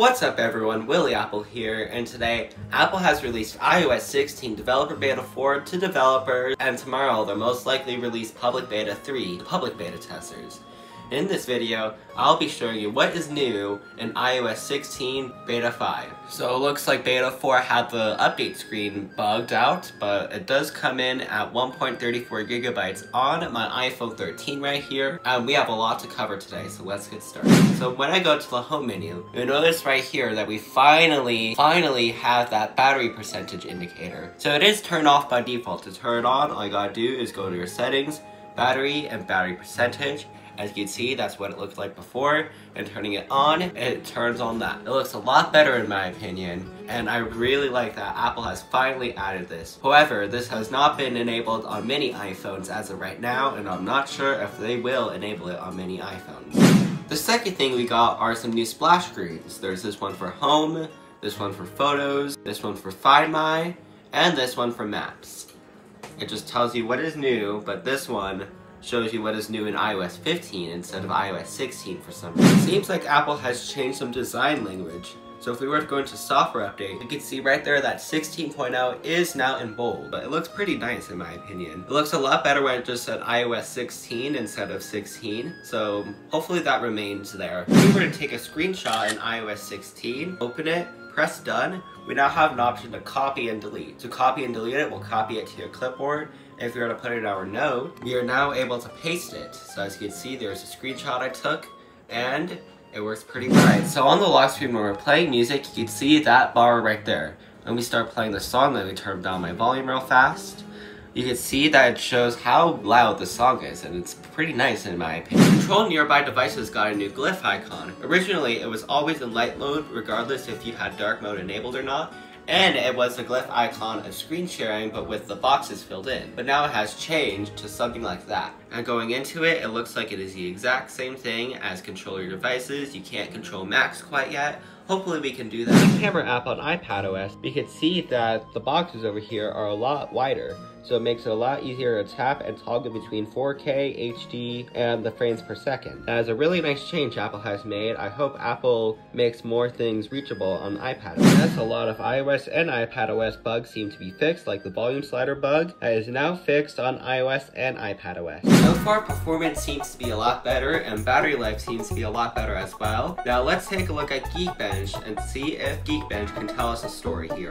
What's up everyone, Willie Apple here, and today Apple has released iOS 16 Developer Beta 4 to developers, and tomorrow they'll most likely release Public Beta 3 to public beta testers. In this video, I'll be showing you what is new in iOS 16 Beta 5. So it looks like Beta 4 had the update screen bugged out, but it does come in at 1.34 GB on my iPhone 13 right here, and we have a lot to cover today, so let's get started. So when I go to the home menu, you'll notice right here that we finally have that battery percentage indicator. So it is turned off by default. To turn it on, all you gotta do is go to your settings, battery, and battery percentage. As you can see, that's what it looked like before, and turning it on, it turns on that. It looks a lot better in my opinion, and I really like that Apple has finally added this. However, this has not been enabled on many iPhones as of right now, and I'm not sure if they will enable it on many iPhones. The second thing we got are some new splash screens. There's this one for Home, this one for Photos, this one for Find My, and this one for Maps. It just tells you what is new, but this one shows you what is new in iOS 15 instead of iOS 16 for some reason. It seems like Apple has changed some design language. So if we were to go into software update, you can see right there that 16.0 is now in bold, but it looks pretty nice in my opinion. It looks a lot better when it just said iOS 16 instead of 16, so hopefully that remains there. If we were to take a screenshot in iOS 16, open it, press done, we now have an option to copy and delete. To copy and delete it, we'll copy it to your clipboard. If we were to put it in our note, we are now able to paste it. So as you can see, there's a screenshot I took, and it works pretty well. So on the lock screen when we're playing music, you can see that bar right there. When we start playing the song, let me turn down my volume real fast. You can see that it shows how loud the song is, and it's pretty nice in my opinion. Control nearby devices got a new glyph icon. Originally, it was always in light mode, regardless if you had dark mode enabled or not, and it was the glyph icon of screen sharing, but with the boxes filled in. But now it has changed to something like that. And going into it, it looks like it is the exact same thing as control your devices. You can't control Macs quite yet. Hopefully we can do that. The camera app on iPadOS, we can see that the boxes over here are a lot wider, so it makes it a lot easier to tap and toggle between 4K, HD, and the frames per second. That is a really nice change Apple has made. I hope Apple makes more things reachable on iPadOS. A lot of iOS and iPadOS bugs seem to be fixed, like the volume slider bug that is now fixed on iOS and iPadOS. So far, performance seems to be a lot better, and battery life seems to be a lot better as well. Now let's take a look at Geekbench and see if Geekbench can tell us a story here.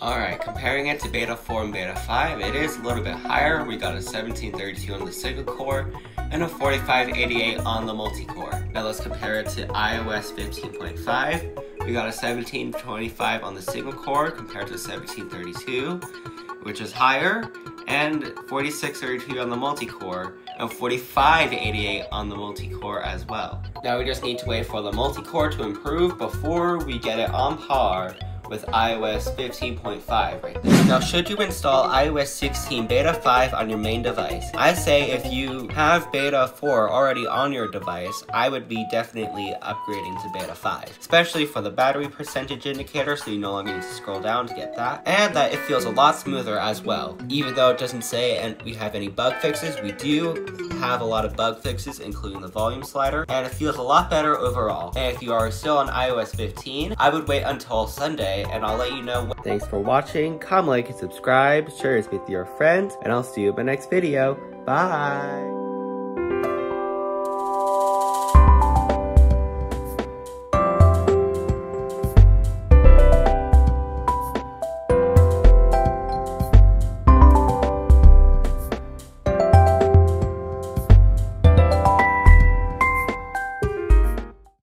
Alright, comparing it to Beta 4 and Beta 5, it is a little bit higher. We got a 1732 on the single core and a 4588 on the multi-core. Now let's compare it to iOS 15.5. We got a 1725 on the single core compared to 1732, which is higher, and 4632 on the multi-core, and 4588 on the multi-core as well. Now we just need to wait for the multi-core to improve before we get it on par with iOS 15.5 right there. Now, should you install iOS 16 Beta 5 on your main device? I say if you have Beta 4 already on your device, I would be definitely upgrading to Beta 5, especially for the battery percentage indicator, so you no longer need to scroll down to get that, and that it feels a lot smoother as well. Even though it doesn't say and we have any bug fixes, we do have a lot of bug fixes, including the volume slider, and it feels a lot better overall. And if you are still on iOS 15, I would wait until Sunday, and I'll let you know what. Thanks for watching. Comment, like, and subscribe. Share this with your friends, and I'll see you in my next video. Bye!